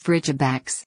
Frigibax.